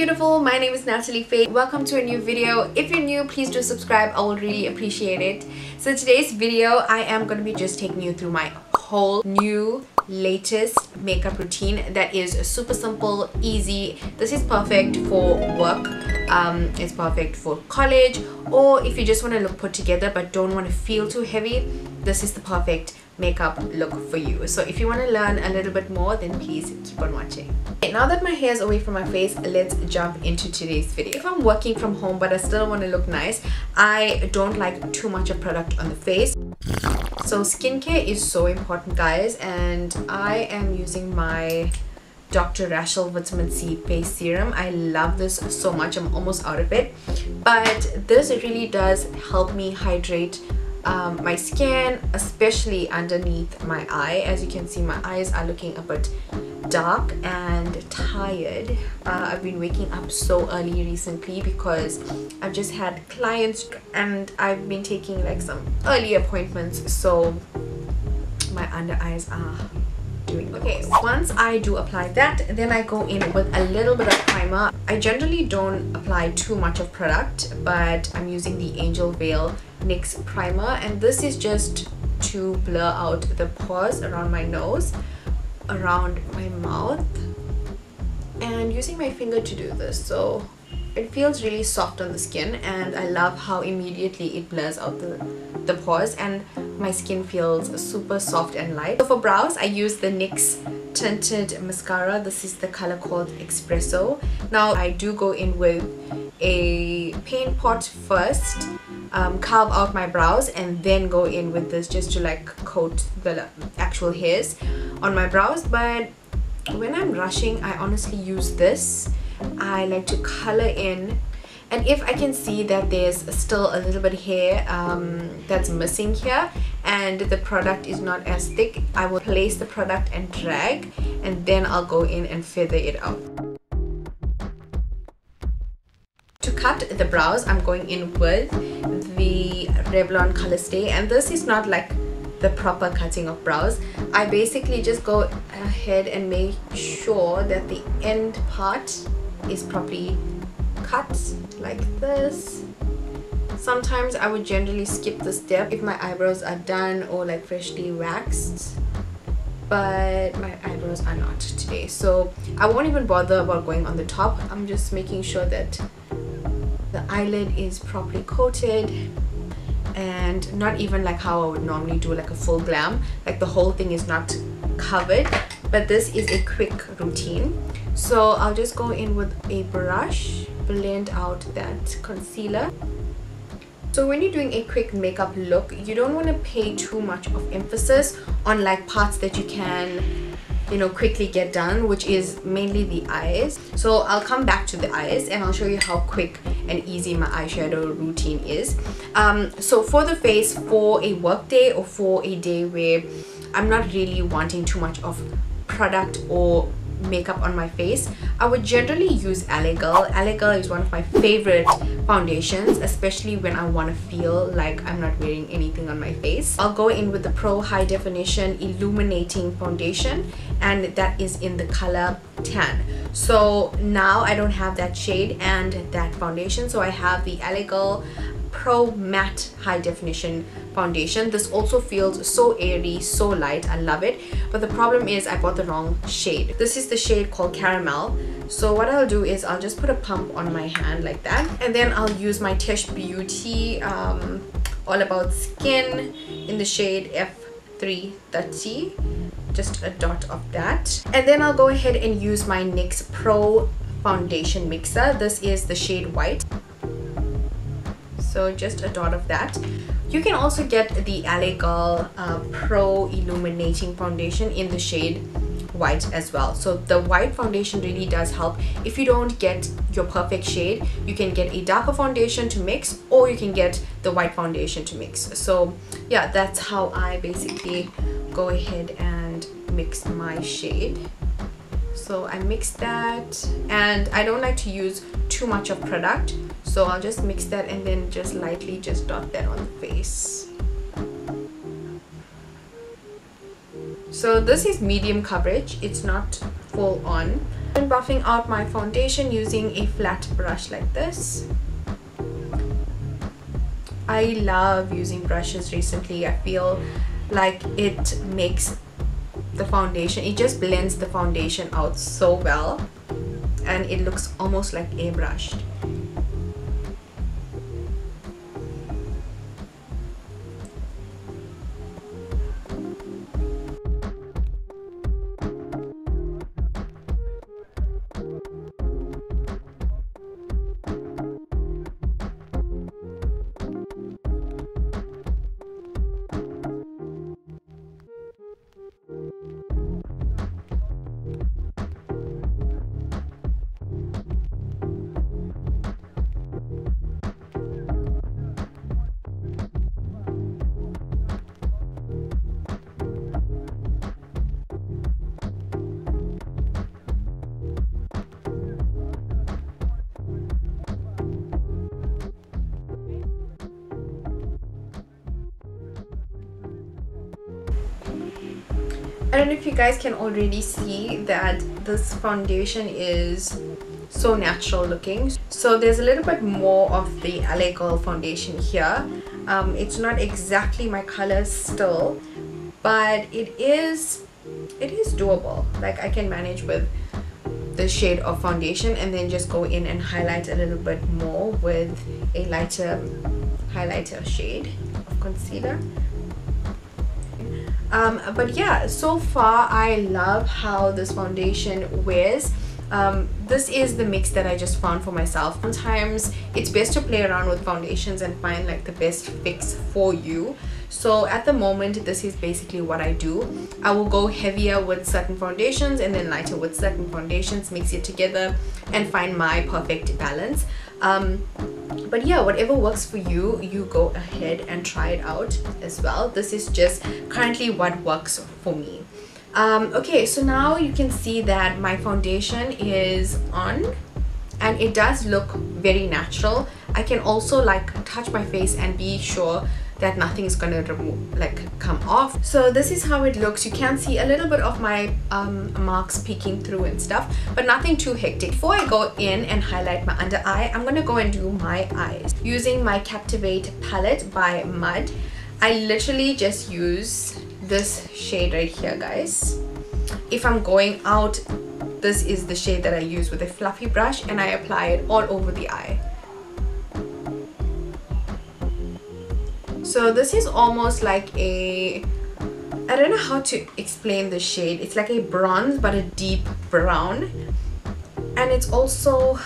beautiful. My name is Natalie Faye. Welcome to a new video. If you're new, please do subscribe. I would really appreciate it. So today's video, I am going to be just taking you through my whole new latest makeup routine that is super simple, easy. This is perfect for work, it's perfect for college, or if you just want to look put together but don't want to feel too heavy, this is the perfect makeup look for you. So if you want to learn a little bit more, then please keep on watching. Okay, now that my hair is away from my face, let's jump into today's video. If I'm working from home but I still want to look nice, I don't like too much of product on the face. So skincare is so important, guys, and I am using my Dr. Rachel Vitamin C Face Serum. I love this so much. I'm almost out of it, but this really does help me hydrate my skin, especially underneath my eye. As you can see, my eyes are looking a bit dark and tired. I've been waking up so early recently because I've just had clients and I've been taking like some early appointments, so my under eyes are doing okay. Once I do apply that, then I go in with a little bit of primer. I generally don't apply too much of product, but I'm using the Angel Veil NYX primer, and this is just to blur out the pores around my nose, around my mouth, and using my finger to do this. So it feels really soft on the skin, and I love how immediately it blurs out the pores and my skin feels super soft and light. So for brows, I use the NYX tinted mascara. This is the color called Espresso. Now I do go in with a paint pot first, carve out my brows, and then go in with this just to like coat the actual hairs on my brows. But when I'm rushing, I honestly use this. I like to color in, and if I can see that there's still a little bit of hair that's missing here and the product is not as thick, I will place the product and drag, and then I'll go in and feather it out. To cut the brows, I'm going in with the Revlon Color Stay, and this is not like the proper cutting of brows. I basically just go ahead and make sure that the end part is properly cut like this. Sometimes I would generally skip the step if my eyebrows are done or like freshly waxed, but my eyebrows are not today, so I won't even bother about going on the top. I'm just making sure that the eyelid is properly coated, and not even like how I would normally do like a full glam, like the whole thing is not covered, but this is a quick routine. So I'll just go in with a brush, blend out that concealer. So when you're doing a quick makeup look, you don't want to pay too much of emphasis on like parts that you can, you know, quickly get done, which is mainly the eyes. So I'll come back to the eyes and I'll show you how quick and easy my eyeshadow routine is. So for the face, for a work day or for a day where I'm not really wanting too much of product or makeup on my face, I would generally use L.A. Girl. L.A. Girl is one of my favorite foundations, especially when I want to feel like I'm not wearing anything on my face. I'll go in with the Pro High Definition Illuminating Foundation, and that is in the color tan. So now I don't have that shade and that foundation, so I have the L.A. Girl Pro Matte High Definition Foundation. This also feels so airy, so light. I love it, but the problem is I bought the wrong shade. This is the shade called Caramel. So what I'll do is I'll just put a pump on my hand like that, and then I'll use my Tesh Beauty All About Skin in the shade F330, just a dot of that, and then I'll go ahead and use my NYX Pro Foundation Mixer. This is the shade White, so just a dot of that. You can also get the L.A. Girl Pro Illuminating Foundation in the shade White as well. So the white foundation really does help. If you don't get your perfect shade, you can get a darker foundation to mix, or you can get the white foundation to mix. So yeah, that's how I basically go ahead and mix my shade. So I mix that, and I don't like to use too much of product, so I'll just mix that and then just lightly just dot that on the face. So this is medium coverage. It's not full on. I'm buffing out my foundation using a flat brush like this. I love using brushes recently. I feel like it makes the foundation, it just blends the foundation out so well, and it looks almost like airbrushed. I don't know if you guys can already see that this foundation is so natural looking. So there's a little bit more of the L.A. Girl foundation here. It's not exactly my color still, but it is doable. Like I can manage with the shade of foundation and then just go in and highlight a little bit more with a lighter highlighter shade of concealer. But yeah, so far I love how this foundation wears. This is the mix that I just found for myself. Sometimes it's best to play around with foundations and find like the best fix for you. So at the moment, this is basically what I do. I will go heavier with certain foundations and then lighter with certain foundations, mix it together and find my perfect balance. But yeah, whatever works for you, you go ahead and try it out as well. This is just currently what works for me. Okay, so now you can see that my foundation is on and it does look very natural. I can also like touch my face and be sure that nothing's gonna come off. So this is how it looks. You can see a little bit of my marks peeking through and stuff, but nothing too hectic. Before I go in and highlight my under eye, I'm gonna go and do my eyes using my Captivate palette by Mud. I literally just use this shade right here, guys. If I'm going out, this is the shade that I use with a fluffy brush, and I apply it all over the eye. So this is almost like a, I don't know how to explain the shade. It's like a bronze, but a deep brown. And it's also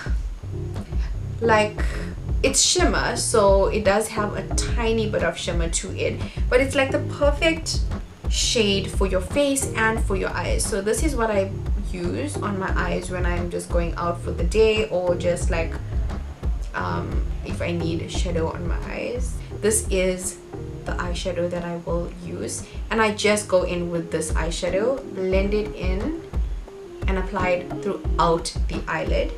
like, it's shimmer, so it does have a tiny bit of shimmer to it. But it's like the perfect shade for your face and for your eyes. So this is what I use on my eyes when I'm just going out for the day, or just like, if I need a shadow on my eyes. This is the eyeshadow that I will use, and I just go in with this eyeshadow, blend it in and apply it throughout the eyelid,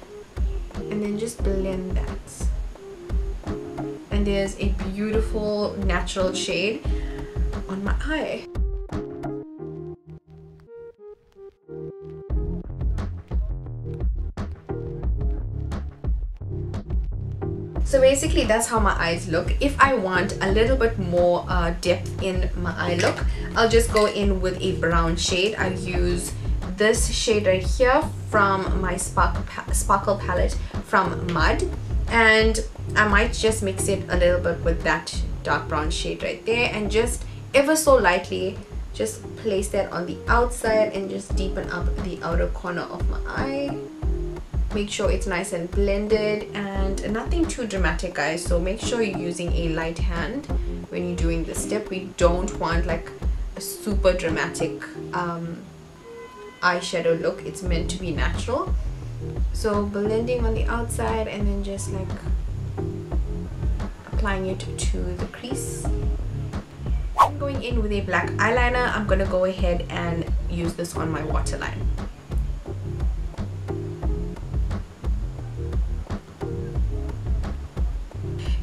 and then just blend that. And there's a beautiful natural shade on my eye. So basically that's how my eyes look. If I want a little bit more depth in my eye look, I'll just go in with a brown shade. I use this shade right here from my Sparkle palette from Mud, and I might just mix it a little bit with that dark brown shade right there, and just ever so lightly just place that on the outside and just deepen up the outer corner of my eye. Make sure it's nice and blended and nothing too dramatic, guys. So make sure you're using a light hand when you're doing this step. We don't want like a super dramatic eyeshadow look. It's meant to be natural. So blending on the outside and then just like applying it to the crease. I'm going in with a black eyeliner. I'm gonna go ahead and use this on my waterline.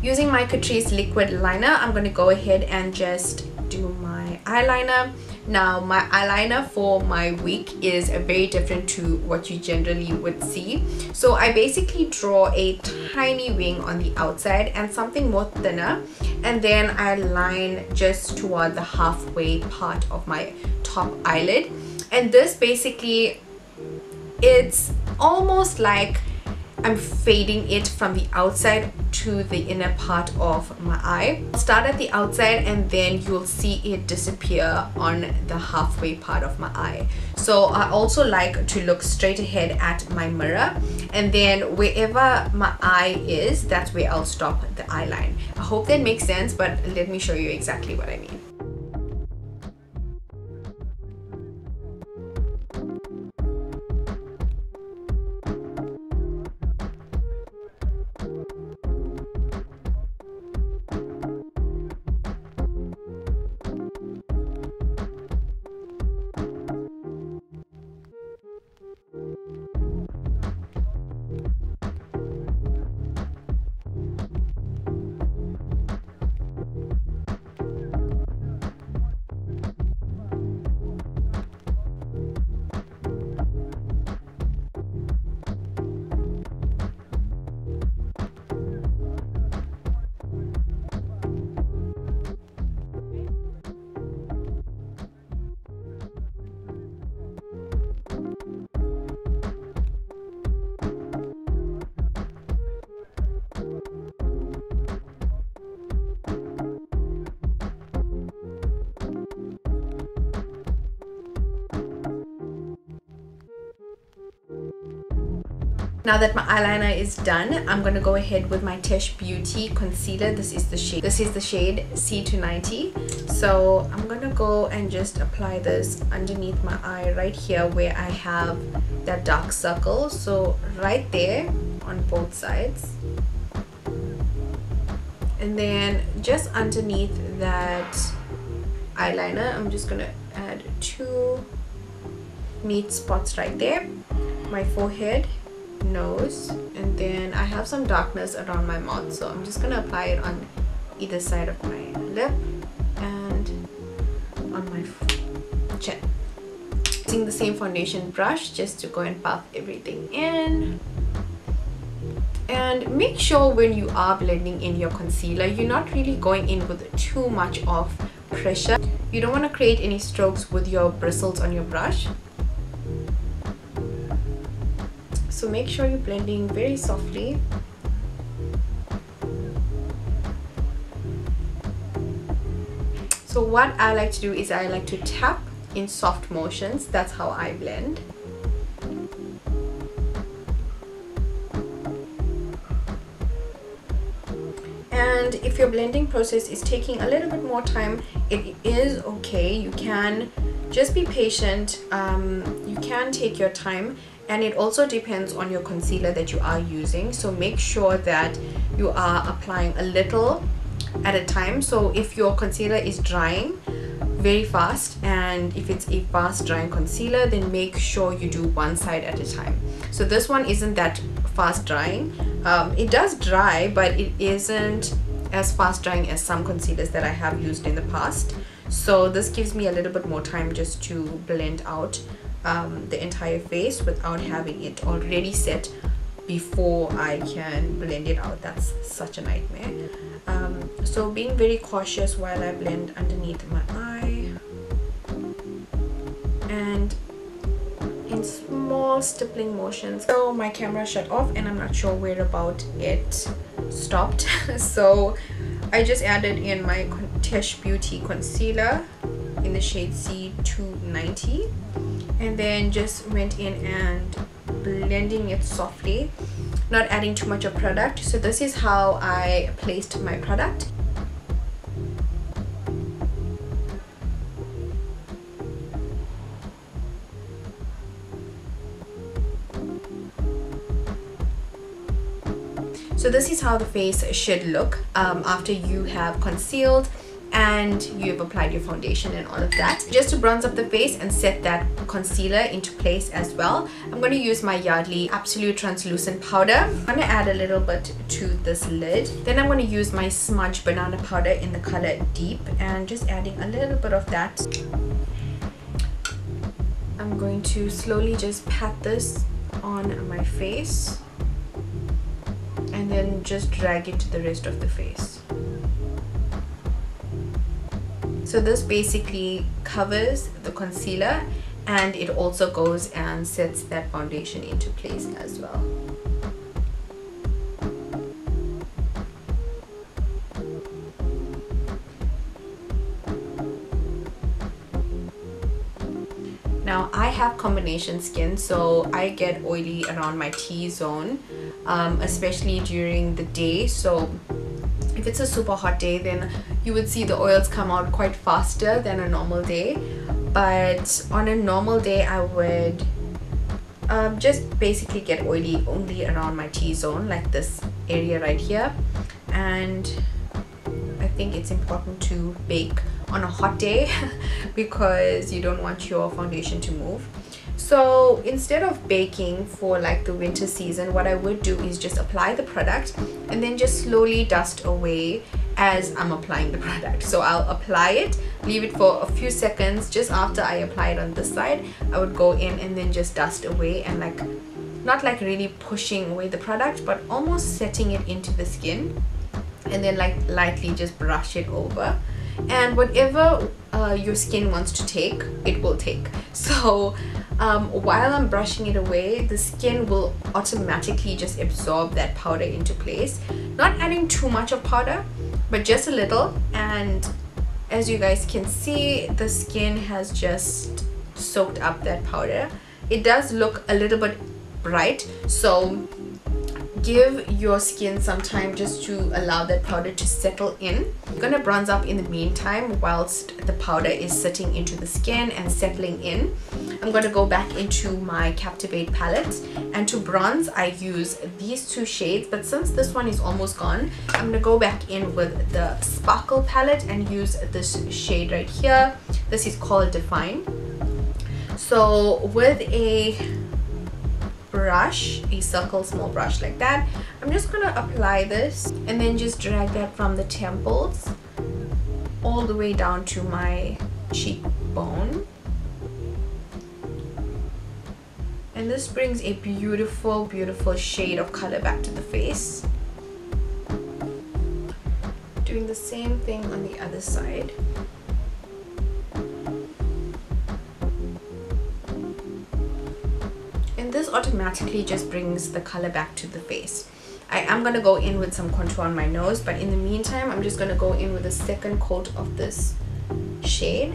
Using my Catrice liquid liner, I'm going to go ahead and just do my eyeliner. Now my eyeliner for my week is very different to what you generally would see. So I basically draw a tiny wing on the outside and something more thinner, and then I line just toward the halfway part of my top eyelid. And this basically, it's almost like I'm fading it from the outside to the inner part of my eye. Start at the outside and then you'll see it disappear on the halfway part of my eye. So I also like to look straight ahead at my mirror, and then wherever my eye is, that's where I'll stop the eyeline. I hope that makes sense, but let me show you exactly what I mean. Now that my eyeliner is done, I'm going to go ahead with my Tesh Beauty concealer. This is the shade C290. So I'm going to go and just apply this underneath my eye right here where I have that dark circle. So right there on both sides. And then just underneath that eyeliner, I'm just going to add two neat spots right there. My forehead, nose, and then I have some darkness around my mouth, so I'm just gonna apply it on either side of my lip and on my chin. Using the same foundation brush just to go and buff everything in. And make sure when you are blending in your concealer, you're not really going in with too much of pressure. You don't want to create any strokes with your bristles on your brush. So make sure you're blending very softly. So what I like to do is I like to tap in soft motions. That's how I blend. And if your blending process is taking a little bit more time, it is okay. You can just be patient. You can take your time. And it also depends on your concealer that you are using, so make sure that you are applying a little at a time. So if your concealer is drying very fast, and if it's a fast drying concealer, then make sure you do one side at a time. So this one isn't that fast drying. It does dry, but it isn't as fast drying as some concealers that I have used in the past. So this gives me a little bit more time just to blend out the entire face without having it already set before I can blend it out. That's such a nightmare. So being very cautious while I blend underneath my eye and in small stippling motions. So my camera shut off and I'm not sure where about it stopped. So I just added in my Tesh Beauty concealer in the shade C290. And then just went in and blending it softly, not adding too much of product. So this is how I placed my product. So this is how the face should look after you have concealed and you've applied your foundation and all of that. Just to bronze up the face and set that concealer into place as well, I'm going to use my Yardley Absolute Translucent Powder. I'm going to add a little bit to this lid. Then I'm going to use my Smudge Banana Powder in the color Deep and just adding a little bit of that. I'm going to slowly just pat this on my face and then just drag it to the rest of the face. So this basically covers the concealer, and it also goes and sets that foundation into place as well. Now I have combination skin, so I get oily around my T-zone, especially during the day. So if it's a super hot day, then you would see the oils come out quite faster than a normal day. But on a normal day, I would just basically get oily only around my T-zone, like this area right here. And I think it's important to bake on a hot day because you don't want your foundation to move. So instead of baking for like the winter season, what I would do is just apply the product and then just slowly dust away as I'm applying the product. So I'll apply it, leave it for a few seconds. Just after I apply it on this side, I would go in and then just dust away, and like not like really pushing away the product, but almost setting it into the skin, and then like lightly just brush it over. And whatever your skin wants to take, it will take. So while I'm brushing it away, the skin will automatically just absorb that powder into place. Not adding too much of powder, but just a little. And as you guys can see, the skin has just soaked up that powder. It does look a little bit bright, so give your skin some time just to allow that powder to settle in. You're gonna bronze up in the meantime whilst the powder is sitting into the skin and settling in. I'm gonna go back into my Captivate palette, and to bronze I use these two shades, but since this one is almost gone, I'm gonna go back in with the Sparkle palette and use this shade right here. This is called Define. So with a brush, a circle small brush like that, I'm just gonna apply this and then just drag that from the temples all the way down to my cheekbone, and this brings a beautiful shade of color back to the face. Doing the same thing on the other side. This automatically just brings the color back to the face. I am going to go in with some contour on my nose, but in the meantime, I'm just going to go in with a second coat of this shade.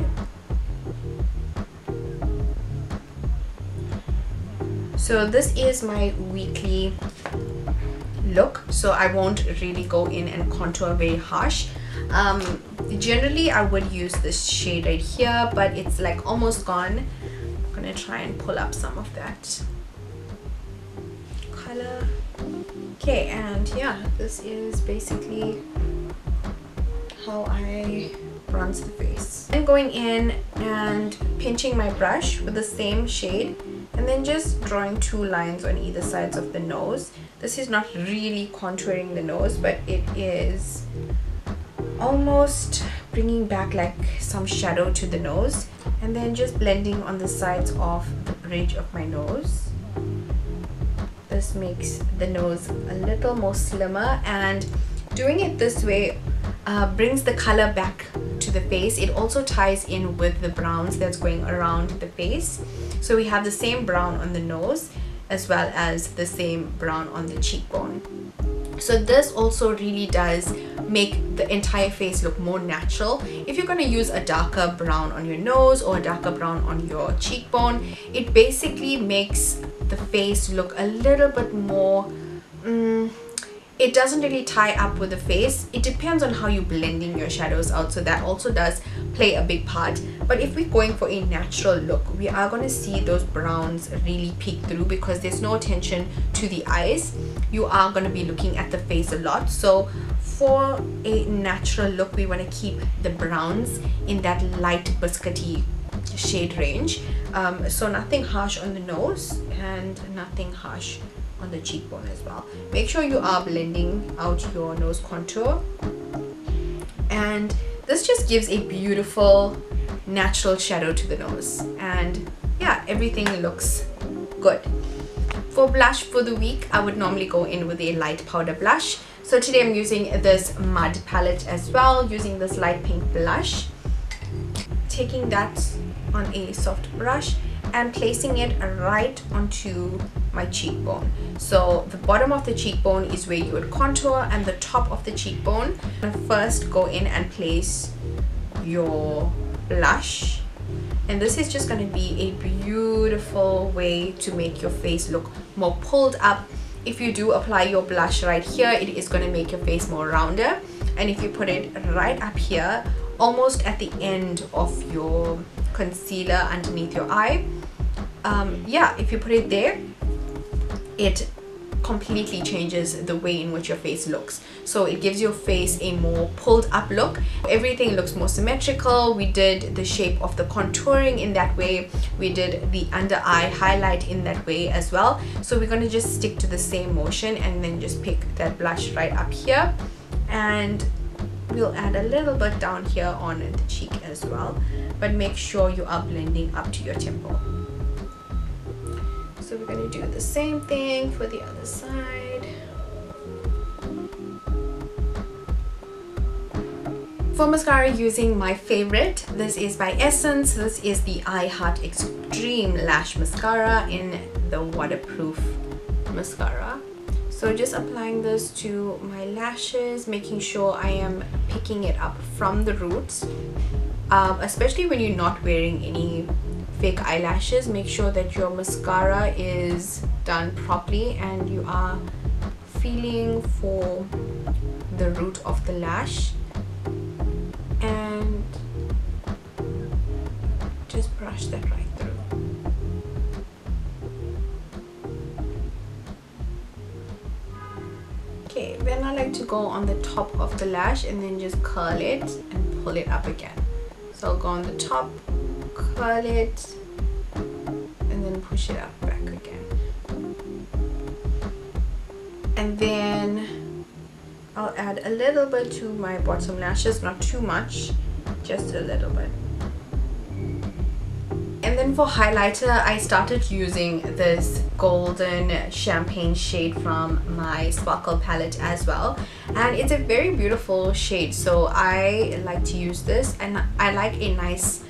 So this is my weekly look, so I won't really go in and contour very harsh. Generally, I would use this shade right here, but it's like almost gone. I'm going to try and pull up some of that. Okay, and yeah, this is basically how I bronze the face. I'm going in and pinching my brush with the same shade and then just drawing two lines on either sides of the nose. This is not really contouring the nose, but it is almost bringing back like some shadow to the nose, and then just blending on the sides of the bridge of my nose. This makes the nose a little more slimmer, and doing it this way brings the color back to the face. It also ties in with the browns that's going around the face. So we have the same brown on the nose as well as the same brown on the cheekbone. So this also really does make the entire face look more natural. If you're going to use a darker brown on your nose or a darker brown on your cheekbone, it basically makes the face look a little bit more, it doesn't really tie up with the face. It depends on how you're blending your shadows out, so that also does play a big part. But if we're going for a natural look, we are going to see those browns really peek through because there's no attention to the eyes. You are going to be looking at the face a lot, so for a natural look we want to keep the browns in that light biscuity shade range. So nothing harsh on the nose and nothing harsh on the cheekbone as well. Make sure you are blending out your nose contour, and this just gives a beautiful natural shadow to the nose, and yeah, everything looks good. For blush for the week, I would normally go in with a light powder blush. So today I'm using this Mud palette as well, using this light pink blush. Taking that on a soft brush and placing it right onto my cheekbone. So the bottom of the cheekbone is where you would contour, and the top of the cheekbone. First go in and place your blush. And this is just going to be a beautiful way to make your face look more pulled up. If you do apply your blush right here, it is going to make your face more rounder. And if you put it right up here, almost at the end of your concealer underneath your eye, yeah, if you put it there, it completely changes the way in which your face looks. So it gives your face a more pulled up look. Everything looks more symmetrical. We did the shape of the contouring in that way. We did the under eye highlight in that way as well. So we're going to just stick to the same motion and then just pick that blush right up here, and we'll add a little bit down here on the cheek as well, but make sure you are blending up to your temple. So we're going to do the same thing for the other side. For mascara, using my favorite, this is by Essence. This is the I Heart Extreme Lash Mascara in the waterproof mascara. So just applying this to my lashes, making sure I am picking it up from the roots. Especially when you're not wearing any fake eyelashes, make sure that your mascara is done properly and you are feeling for the root of the lash. And just brush that right through. Then I like to go on the top of the lash and then just curl it and pull it up again. So I'll go on the top, curl it, and then push it up back again. And then I'll add a little bit to my bottom lashes, not too much, just a little bit. And then for highlighter, I started using this golden champagne shade from my Sparkle palette as well, and it's a very beautiful shade, so I like to use this. And I like a nice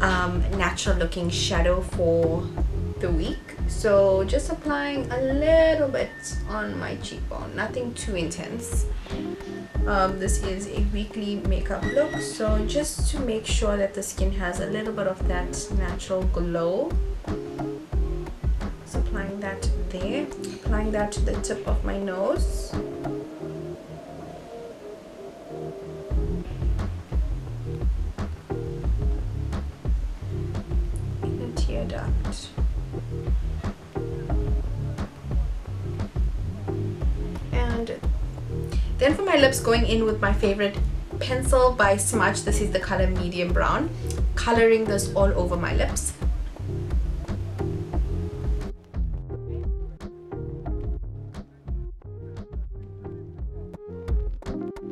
natural looking shadow for the week, so just applying a little bit on my cheekbone, nothing too intense. This is a weekly makeup look, so just to make sure that the skin has a little bit of that natural glow. So applying that there, applying that to the tip of my nose. And tear duct. Then for my lips, going in with my favorite pencil by Smudge. This is the color medium brown. Coloring this all over my lips.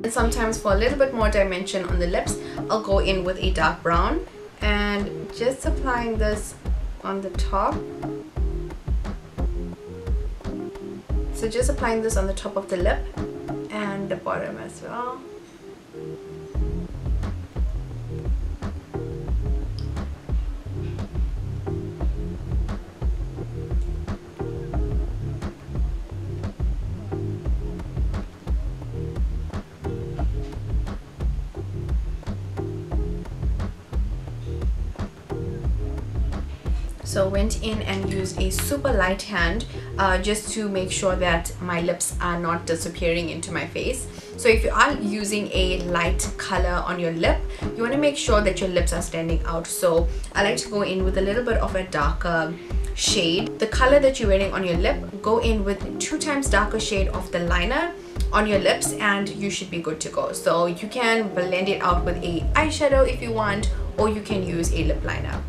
And sometimes for a little bit more dimension on the lips, I'll go in with a dark brown and just applying this on the top. So just applying this on the top of the lip. And the bottom as well. So went in and used a super light hand just to make sure that my lips are not disappearing into my face. So if you are using a light color on your lip, you want to make sure that your lips are standing out. So I like to go in with a little bit of a darker shade. The color that you're wearing on your lip, go in with 2 times darker shade of the liner on your lips and you should be good to go. So you can blend it out with an eyeshadow if you want, or you can use a lip liner.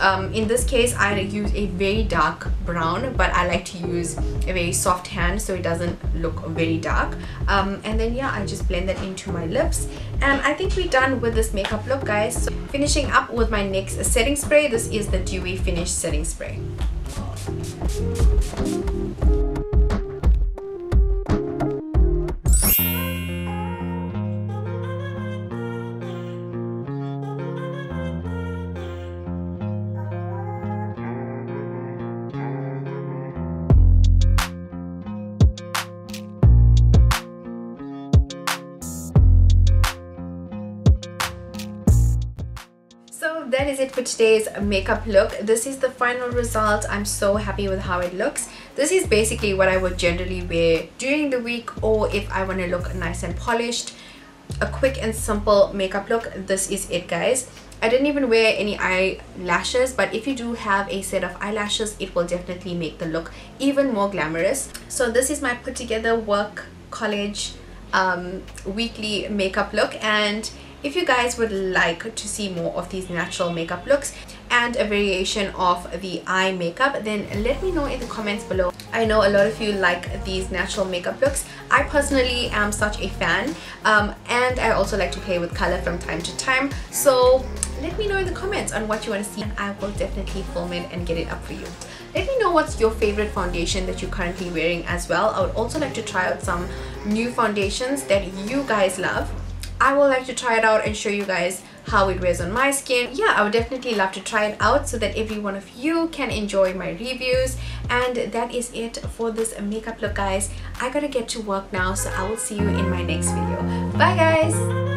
In this case, I use a very dark brown, but I like to use a very soft hand so it doesn't look very dark. And then yeah, I just blend that into my lips, and I think we're done with this makeup look, guys. So finishing up with my NYX setting spray. This is the Dewy Finish setting spray. That is it for today's makeup look. This is the final result. I'm so happy with how it looks. This is basically what I would generally wear during the week, or if I want to look nice and polished, a quick and simple makeup look. This is it, guys. I didn't even wear any eyelashes, but if you do have a set of eyelashes, it will definitely make the look even more glamorous. So this is my put together work, college, weekly makeup look. And if you guys would like to see more of these natural makeup looks and a variation of the eye makeup, then let me know in the comments below. I know a lot of you like these natural makeup looks. I personally am such a fan, and I also like to play with color from time to time. So let me know in the comments on what you want to see, and I will definitely film it and get it up for you. Let me know what's your favorite foundation that you're currently wearing as well. I would also like to try out some new foundations that you guys love. I would like to try it out and show you guys how it wears on my skin. Yeah, I would definitely love to try it out so that every one of you can enjoy my reviews. And that is it for this makeup look, guys. I gotta get to work now, so I will see you in my next video. Bye, guys!